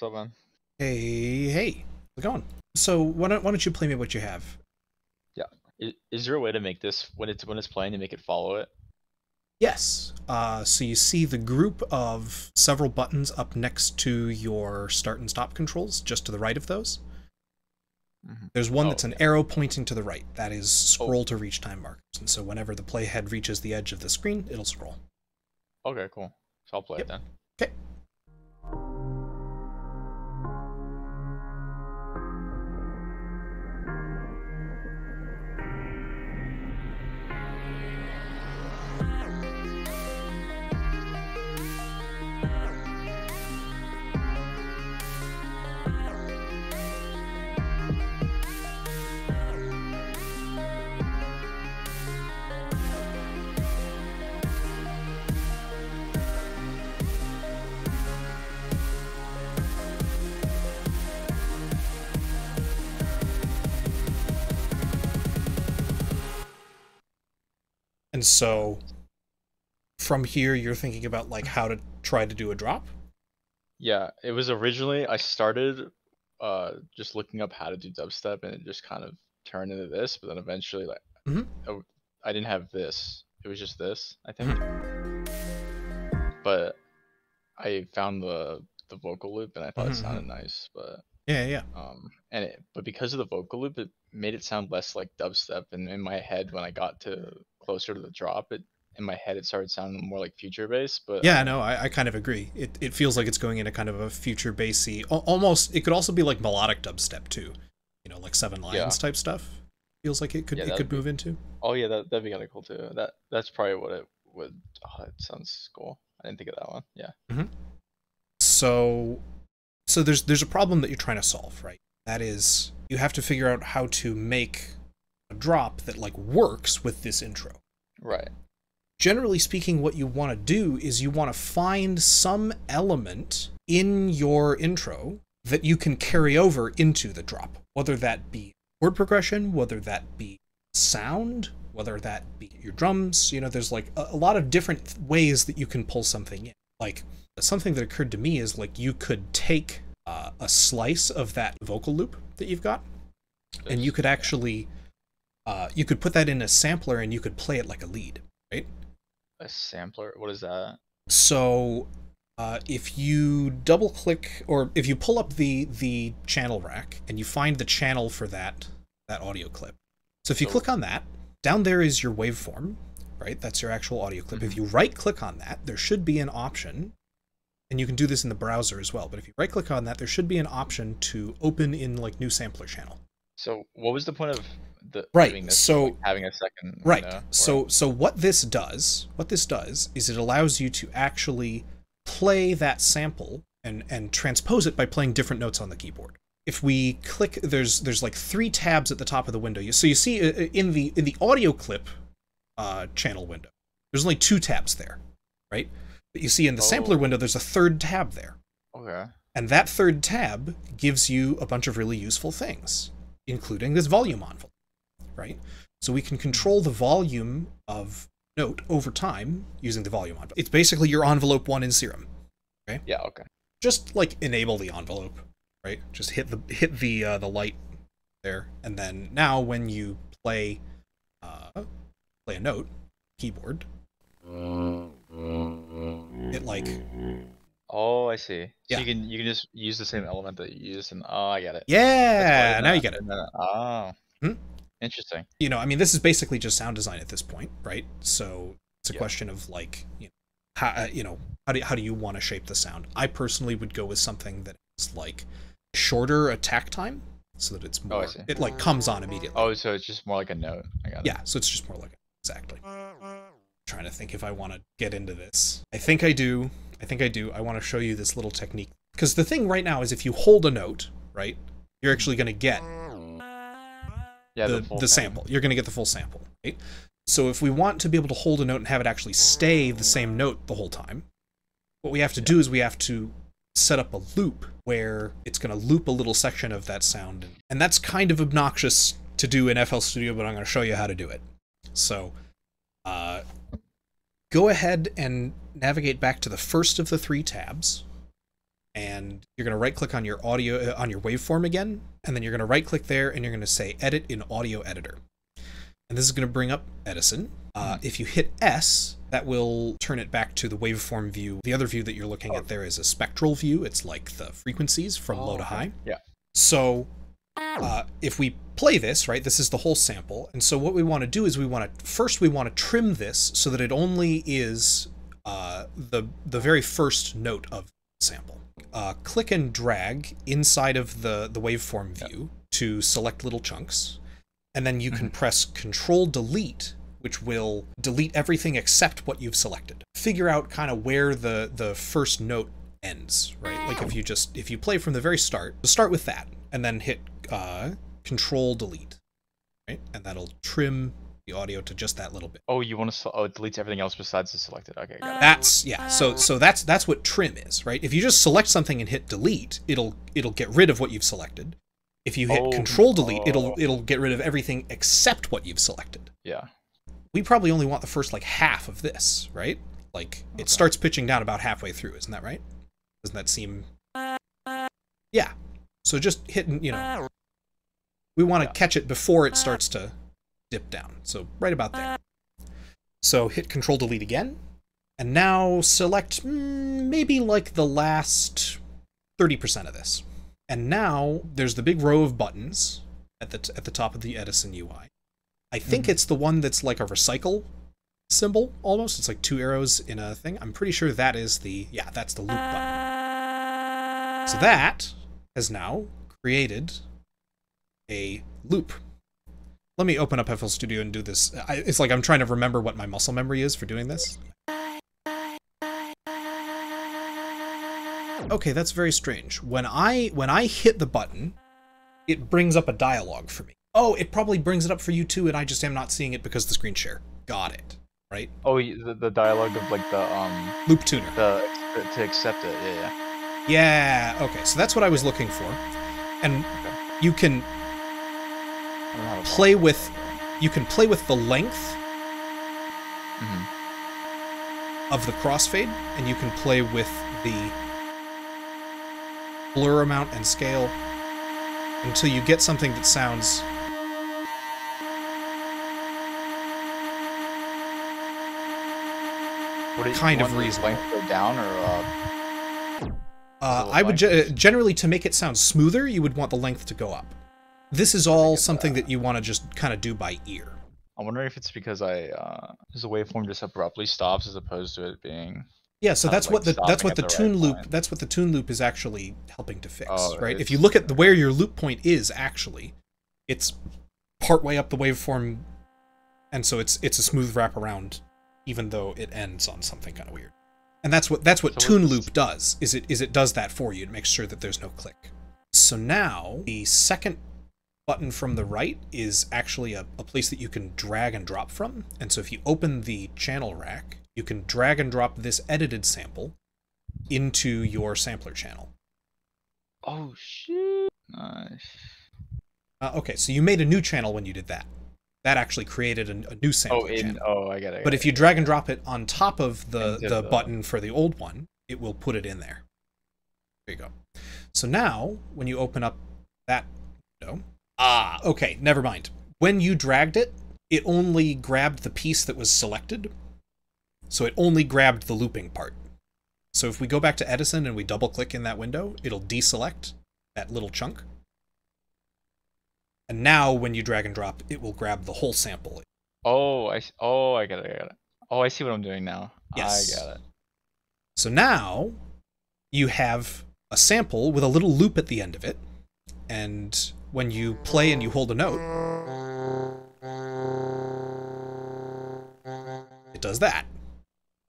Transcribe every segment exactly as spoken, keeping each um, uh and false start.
What's up, man? Hey, hey, how's it going? So why don't why don't you play me what you have? Yeah. Is, is there a way to make this when it's when it's playing to make it follow it? Yes. Uh, so you see the group of several buttons up next to your start and stop controls, just to the right of those. Mm-hmm. There's one oh, that's an okay. arrow pointing to the right. That is scroll oh. to reach time markers. And so whenever the playhead reaches the edge of the screen, it'll scroll. Okay, cool. So I'll play yep. it then. Okay. And so from here, you're thinking about like how to try to do a drop. Yeah, it was originally I started uh, just looking up how to do dubstep and it just kind of turned into this. But then eventually, like, mm-hmm. I, I didn't have this. It was just this, I think. Mm-hmm. But I found the, the vocal loop and I thought mm-hmm. it sounded nice. But yeah, yeah. Um, and it, but because of the vocal loop, it made it sound less like dubstep. And in my head, when I got to closer to the drop, it in my head it started sounding more like future bass. But yeah, no, I, I kind of agree. It it feels like it's going into kind of a future bassy, almost. It could also be like melodic dubstep too, you know, like Seven Lions yeah. type stuff. Feels like it could yeah, it could be, move into. Oh yeah, that that'd be kind of cool too. That that's probably what it would. Oh, it sounds cool. I didn't think of that one. Yeah. Mm-hmm. So, so there's there's a problem that you're trying to solve, right? That is, you have to figure out how to make a drop that like works with this intro. Right. Generally speaking, what you want to do is you want to find some element in your intro that you can carry over into the drop, whether that be chord progression, whether that be sound, whether that be your drums. You know, there's like a, a lot of different ways that you can pull something in. Like something that occurred to me is like you could take uh, a slice of that vocal loop that you've got and you could actually Uh, you could put that in a sampler and you could play it like a lead, right? A sampler? What is that? So uh, if you double click, or if you pull up the the channel rack and you find the channel for that that audio clip. So if you oh. click on that, down there is your waveform, right? That's your actual audio clip. Mm-hmm. If you right click on that, there should be an option, and you can do this in the browser as well, but if you right click on that, there should be an option to open in like new sampler channel. So what was the point of the, right. This, so like having a second. Right. You know, so so what this does, what this does is it allows you to actually play that sample and and transpose it by playing different notes on the keyboard. If we click, there's there's like three tabs at the top of the window. So you see in the in the audio clip uh, channel window, there's only two tabs there, right? But you see in the oh. sampler window, there's a third tab there. Okay. And that third tab gives you a bunch of really useful things, including this volume envelope. Right? So we can control the volume of note over time using the volume envelope. It's basically your envelope one in Serum. Okay? Yeah, okay. Just like enable the envelope, right? Just hit the hit the uh, the light there, and then now when you play uh, play a note, keyboard, it like Oh, I see. So yeah. you can you can just use the same element that you use and oh I get it. Yeah, now you get it. Then, oh. Hmm? Interesting. You know, I mean, this is basically just sound design at this point, right? So it's a yeah. question of like, you know, how uh, you know how do how do you want to shape the sound? I personally would go with something that is like shorter attack time, so that it's more. Oh, I see. It like comes on immediately. Oh, so it's just more like a note. I got it. Yeah, so it's just more like exactly. I'm trying to think if I want to get into this. I think I do. I think I do. I want to show you this little technique because the thing right now is if you hold a note, right, you're actually going to get. Yeah, the, the, the sample. You're going to get the full sample. Right? So if we want to be able to hold a note and have it actually stay the same note the whole time, what we have to yeah. do is we have to set up a loop where it's going to loop a little section of that sound. And that's kind of obnoxious to do in F L Studio, but I'm going to show you how to do it. So uh, go ahead and navigate back to the first of the three tabs and you're going to right click on your audio, uh, on your waveform again, and then you're going to right click there and you're going to say edit in audio editor. And this is going to bring up Edison. Uh, if you hit S, that will turn it back to the waveform view. The other view that you're looking oh. at there is a spectral view. It's like the frequencies from oh, low to high. Okay. Yeah. So uh, if we play this, right, this is the whole sample. And so what we want to do is we want to, first we want to trim this so that it only is uh, the, the very first note of the sample. Uh, click and drag inside of the, the waveform view yeah. to select little chunks. And then you can mm-hmm. press Control Delete, which will delete everything except what you've selected. Figure out kind of where the, the first note ends, right? Like if you just, if you play from the very start, so start with that and then hit uh, Control Delete, right? And that'll trim the audio to just that little bit. Oh, you want to, oh, it deletes everything else besides the selected. Okay, got it. That's, yeah, so so that's that's what trim is, right? If you just select something and hit Delete, it'll it'll get rid of what you've selected. If you hit oh, Control Delete, oh. it'll it'll get rid of everything except what you've selected. Yeah. We probably only want the first like half of this, right? Like okay. it starts pitching down about halfway through, isn't that right? Doesn't that seem? Yeah. So just hit, you know, we want to yeah. catch it before it starts to dip down. So right about there. So hit Control Delete again, and now select maybe like the last thirty percent of this. And now there's the big row of buttons at the, t at the top of the Edison U I. I think mm-hmm. it's the one that's like a recycle symbol almost. It's like two arrows in a thing. I'm pretty sure that is the, yeah, that's the loop button. So that has now created a loop. Let me open up F L Studio and do this. I, it's like I'm trying to remember what my muscle memory is for doing this. Okay, that's very strange. When I when I hit the button, it brings up a dialogue for me. Oh, it probably brings it up for you too, and I just am not seeing it because of the screen share. Got it. Right? Oh, the, the dialogue of like the um loop tuner. The to accept it. Yeah, yeah. Yeah. Okay, so that's what I was looking for, and okay. you can play with you can play with the length mm-hmm. of the crossfade, and you can play with the blur amount and scale until you get something that sounds what kind of reasonable. Length down or up? Uh, I would ge generally to make it sound smoother, you would want the length to go up. This is all something that you want to just kind of do by ear. I'm wondering if it's because I uh, because the waveform just abruptly stops as opposed to it being. Yeah, so that's, like what the, that's what the that's what the tune right loop line. That's what the tune loop is actually helping to fix, oh, right? If you look at the, where your loop point is actually, it's partway up the waveform, and so it's it's a smooth wraparound, even though it ends on something kind of weird. And that's what that's what so tune loop does. Is it is it does that for you? It makes sure that there's no click. So now the second button from the right is actually a, a place that you can drag and drop from. And so if you open the channel rack, you can drag and drop this edited sample into your sampler channel. Oh, shit. Nice. Uh, okay, so you made a new channel when you did that. That actually created a, a new sampler oh, in, channel. Oh, I got it. But if you drag and drop it on top of the, the, the button for the old one, it will put it in there. There you go. So now, when you open up that window... Ah, okay, never mind. When you dragged it, it only grabbed the piece that was selected. So it only grabbed the looping part. So if we go back to Edison and we double click in that window, it'll deselect that little chunk. And now when you drag and drop, it will grab the whole sample. Oh, I, oh, I got it, I got it. Oh, I see what I'm doing now. Yes. I got it. So now you have a sample with a little loop at the end of it. And when you play and you hold a note, it does that.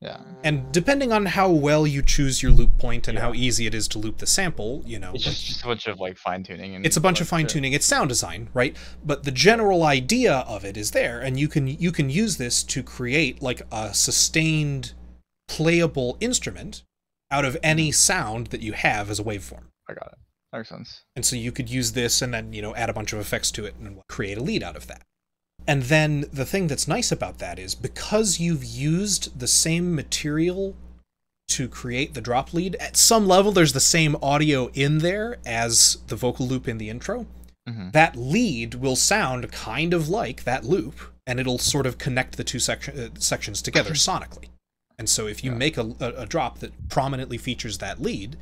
Yeah. And depending on how well you choose your loop point and yeah. how easy it is to loop the sample, you know. It's like, just a bunch of like fine tuning. And it's a bunch like of fine tuning. It. It's sound design, right? But the general idea of it is there, and you can you can use this to create like a sustained, playable instrument out of any sound that you have as a waveform. I got it. That makes sense. And so you could use this, and then you know add a bunch of effects to it, and create a lead out of that. And then the thing that's nice about that is because you've used the same material to create the drop lead. At some level, there's the same audio in there as the vocal loop in the intro. Mm-hmm. That lead will sound kind of like that loop, and it'll sort of connect the two section, uh, sections together sonically. And so if you yeah. make a, a, a drop that prominently features that lead,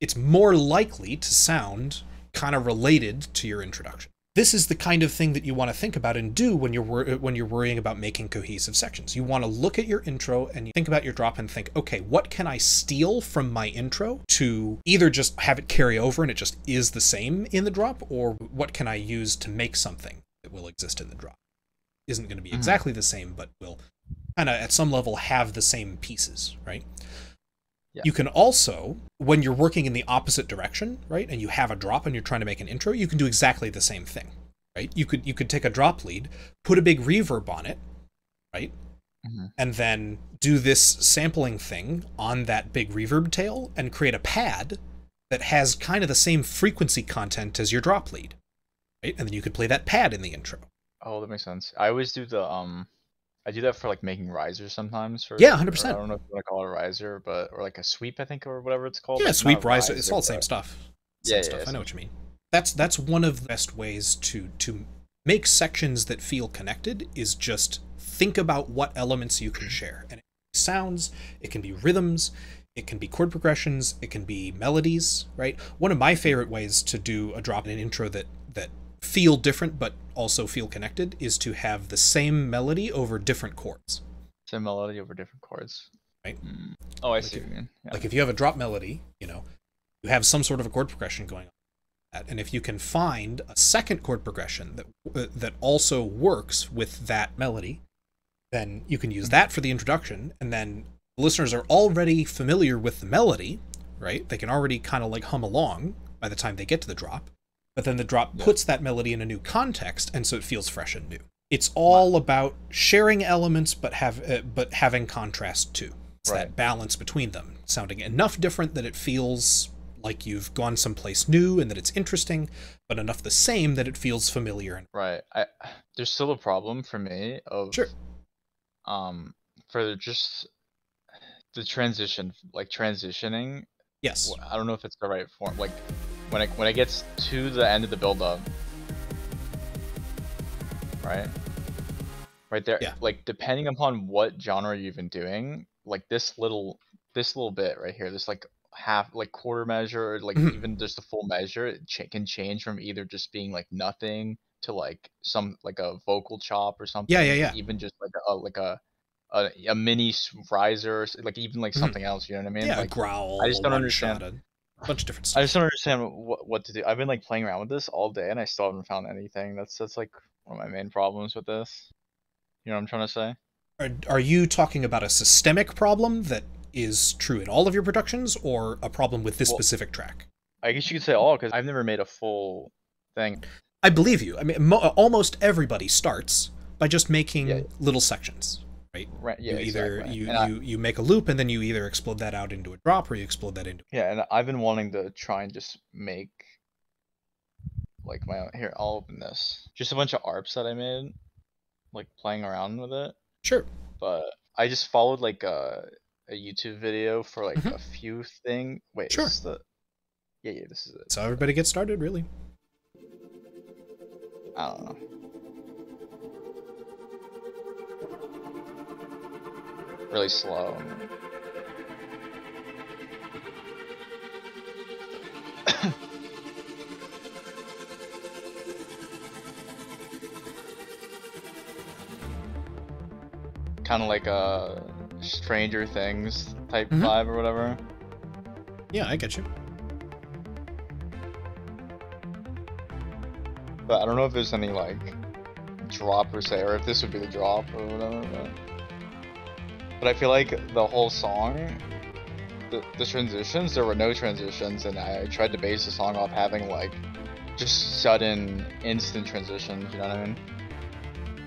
it's more likely to sound kind of related to your introduction. This is the kind of thing that you want to think about and do when you're wor when you're worrying about making cohesive sections. You want to look at your intro and you think about your drop and think, okay, what can I steal from my intro to either just have it carry over and it just is the same in the drop, or what can I use to make something that will exist in the drop? Isn't going to be mm-hmm. exactly the same, but will kind of at some level have the same pieces, right? Yeah. You can also, when you're working in the opposite direction, right, and you have a drop and you're trying to make an intro, you can do exactly the same thing, right? You could you could take a drop lead, put a big reverb on it, right, mm-hmm. and then do this sampling thing on that big reverb tail and create a pad that has kind of the same frequency content as your drop lead, right? And then you could play that pad in the intro. Oh, that makes sense. I always do the um. I do that for like making risers sometimes. Or, yeah, one hundred percent. I don't know if you want to call it a riser, but or like a sweep, I think, or whatever it's called. Yeah, like sweep, riser. It's all the same stuff. Same yeah, stuff. Yeah, I know what you mean. That's that's one of the best ways to to make sections that feel connected. Is just think about what elements you can share, and it can be sounds, it can be rhythms, it can be chord progressions, it can be melodies. Right. One of my favorite ways to do a drop in an intro that that. feel different but also feel connected is to have the same melody over different chords. Same melody over different chords. Right? Mm. Oh, I like see. If, yeah. Like if you have a drop melody, you know, you have some sort of a chord progression going on. And if you can find a second chord progression that uh, that also works with that melody, then you can use mm-hmm. that for the introduction, and then the listeners are already familiar with the melody, right? They can already kind of like hum along by the time they get to the drop. But then the drop puts that melody in a new context, and so it feels fresh and new. It's all wow. about sharing elements, but have uh, but having contrast too. It's right. that balance between them, sounding enough different that it feels like you've gone someplace new and that it's interesting, but enough the same that it feels familiar. And right. I, there's still a problem for me of sure. um, for just the transition, like transitioning. Yes. I don't know if it's the right form, like. When it, when it gets to the end of the build-up, right? Right there, yeah. like depending upon what genre you've been doing, like this little, this little bit right here, this like half, like quarter measure, or like mm-hmm. even just the full measure, it ch can change from either just being like nothing to like some, like a vocal chop or something. Yeah, yeah, yeah. Even just like a, like a, a, a mini riser, like even like mm-hmm. something else, you know what I mean? Yeah, like, a growl. I just don't understand. Shotted. Bunch of different stuff. I just don't understand what, what to do. I've been like playing around with this all day and I still haven't found anything. That's that's like one of my main problems with this. You know what I'm trying to say? Are, are you talking about a systemic problem that is true in all of your productions, or a problem with this well, specific track? I guess you could say all, because I've never made a full thing. I believe you. I mean, mo almost everybody starts by just making yeah. little sections. Right. right. Yeah. You either exactly. you, I, you you make a loop and then you either explode that out into a drop or you explode that into. Yeah, and I've been wanting to try and just make like my own. Here, I'll open this. Just a bunch of A R Ps that I made, like playing around with it. Sure. But I just followed like a a YouTube video for like mm-hmm. a few thing. Wait. Sure. Is the... Yeah. Yeah. This is it. So everybody gets started, really. I don't know. Really slow. Kind of like a Stranger Things type mm-hmm. vibe or whatever. Yeah, I get you. But I don't know if there's any like drop per se, or if this would be the drop or whatever. But... But I feel like the whole song, the, the transitions, there were no transitions, and I tried to base the song off having like just sudden, instant transitions, you know what I mean?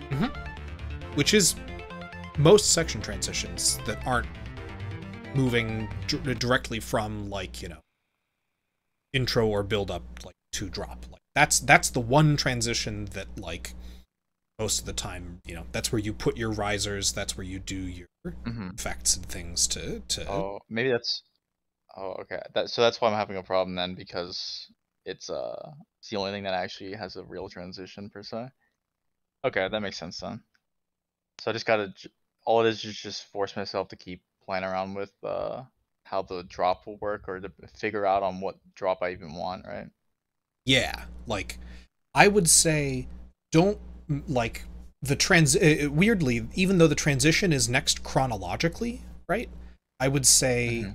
Mm-hmm. Which is most section transitions that aren't moving dr directly from like, you know, intro or build up like to drop. Like that's that's the one transition that like most of the time, you know, that's where you put your risers, that's where you do your mm-hmm. effects and things to, to... Oh, maybe that's... Oh, okay. That, so that's why I'm having a problem then, because it's, uh, it's the only thing that actually has a real transition, per se. Okay, that makes sense then. So I just gotta... All it is is just force myself to keep playing around with uh, how the drop will work, or to figure out on what drop I even want, right? Yeah, like, I would say don't... like the trans weirdly, even though the transition is next chronologically, right? I would say mm-hmm.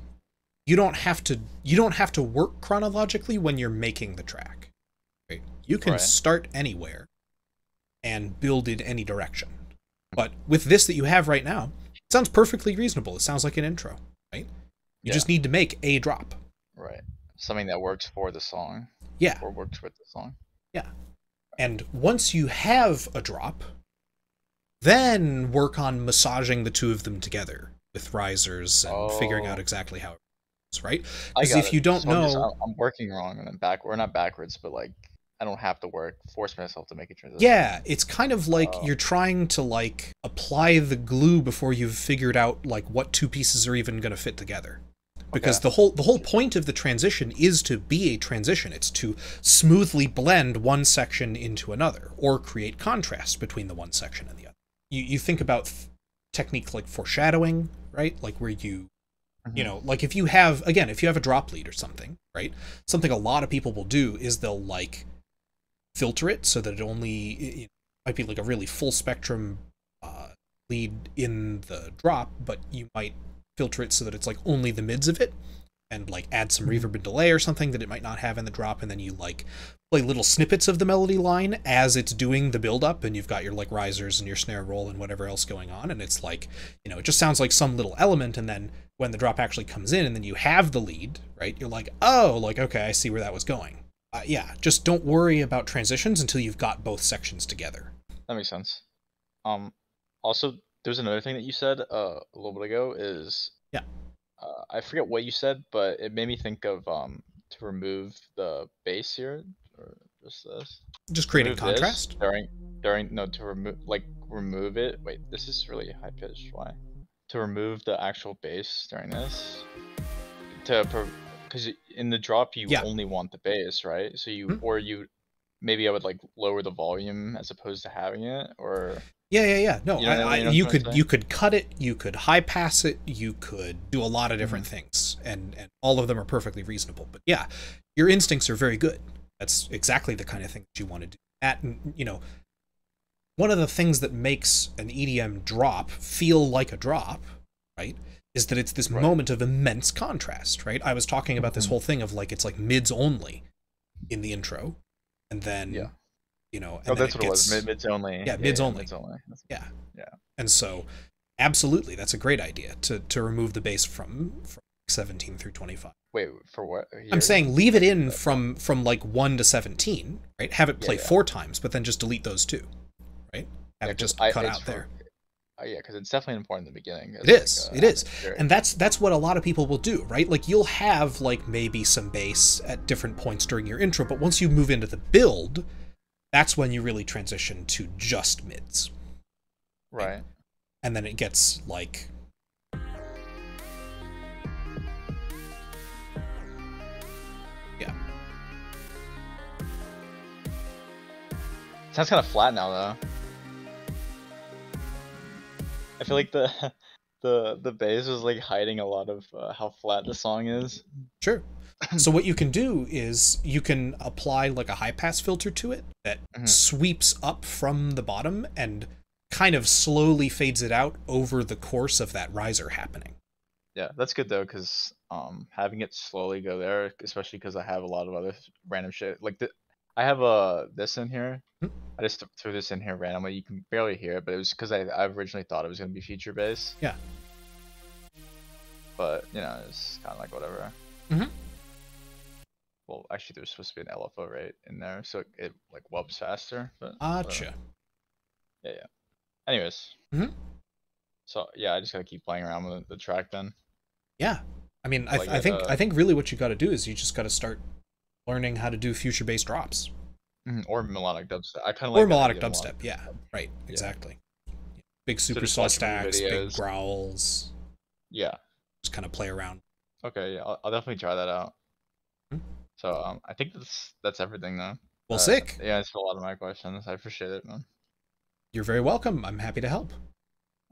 you don't have to you don't have to work chronologically when you're making the track, right? You can right. start anywhere and build in any direction. But with this that you have right now, it sounds perfectly reasonable. It sounds like an intro, right? You yeah. just need to make a drop, right? Something that works for the song, yeah, or works with the song, yeah. And once you have a drop, then work on massaging the two of them together with risers and oh. figuring out exactly how it works, right? Because if you don't so know... I'm, just, I'm working wrong, and then back, or not backwards, but like, I don't have to work, force myself to make a transition. Yeah, it's kind of like oh. you're trying to like apply the glue before you've figured out like what two pieces are even going to fit together. Because okay. the whole the whole point of the transition is to be a transition. It's to smoothly blend one section into another, or create contrast between the one section and the other. You you think about th- techniques like foreshadowing, right? Like where you, mm-hmm. you know, like if you have, again, if you have a drop lead or something, right? Something a lot of people will do is they'll like filter it so that it only, it might be like a really full spectrum uh, lead in the drop, but you might filter it so that it's like only the mids of it, and like add some reverb and delay or something that it might not have in the drop, and then you like play little snippets of the melody line as it's doing the build up, and you've got your like risers and your snare roll and whatever else going on, and it's like, you know, it just sounds like some little element, and then when the drop actually comes in and then you have the lead, right, you're like, oh, like, okay, I see where that was going. Uh, yeah, just don't worry about transitions until you've got both sections together. That makes sense. Um, also, there's another thing that you said uh, a little bit ago is, yeah, uh, I forget what you said, but it made me think of um to remove the bass here, or just this, just creating contrast during during no to remove like remove it. Wait, this is really high pitched. Why? To remove the actual bass during this, to because in the drop you yeah. only want the bass, right? So you mm-hmm. or you maybe I would like lower the volume as opposed to having it, or. Yeah, yeah, yeah. No, you, know, I, you, know you could you could cut it, you could high pass it, you could do a lot of different mm-hmm. things, and and all of them are perfectly reasonable. But yeah, your instincts are very good. That's exactly the kind of thing that you want to do. That, you know, one of the things that makes an E D M drop feel like a drop, right, is that it's this right. moment of immense contrast, right? I was talking about mm-hmm. this whole thing of like it's like mids only in the intro, and then. Yeah. You know, and oh, that's what it, gets, it was. Mids only. Yeah, yeah, mids, yeah only. mids only. Yeah, yeah. And so, absolutely, that's a great idea to to remove the bass from, from seventeen through twenty-five. Wait, for what? Here? I'm saying leave it in from from like one to seventeen, right? Have it play yeah, yeah. four times, but then just delete those two, right? Have yeah, it just I, cut out from, there. Uh, yeah, because it's definitely important in the beginning. It is. Like, uh, it is, and that's that's what a lot of people will do, right? Like you'll have like maybe some bass at different points during your intro, but once you move into the build. That's when you really transition to just mids. Right. And then it gets like... Yeah. Sounds kind of flat now, though. I feel like the the, the bass was like hiding a lot of uh, how flat the song is. Sure. So what you can do is you can apply like a high pass filter to it that mm-hmm. sweeps up from the bottom and kind of slowly fades it out over the course of that riser happening. Yeah, that's good though, because um, having it slowly go there, especially because I have a lot of other random shit. Like the, I have uh, this in here. Mm-hmm. I just threw this in here randomly. You can barely hear it, but it was because I, I originally thought it was going to be feature bass. Yeah. But, you know, it's kind of like whatever. Mm-hmm. Well, actually, there's supposed to be an L F O right in there, so it, it like wubs faster. But, gotcha. But, yeah, yeah. Anyways. Mm-hmm. So yeah, I just gotta keep playing around with the track then. Yeah, I mean, I, th I think uh, I think really what you gotta do is you just gotta start learning how to do future bass drops. Mm, or melodic dubstep. I kind of like or melodic dubstep. Yeah, dubstep. Right. Yeah. Exactly. Big super so saw stacks, big growls. Yeah. Just kind of play around. Okay. Yeah, I'll, I'll definitely try that out. Mm-hmm. So um, I think that's that's everything though. Well, uh, sick. Yeah, that's a lot of my questions. I appreciate it, man. You're very welcome. I'm happy to help.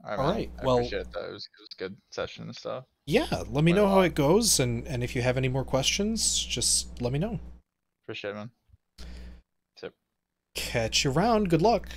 All right. All right. I well, appreciate that. It was, it was a good session and stuff. Yeah. Let me know how it goes. And, and if you have any more questions, just let me know. Appreciate it, man. Catch you around. Good luck.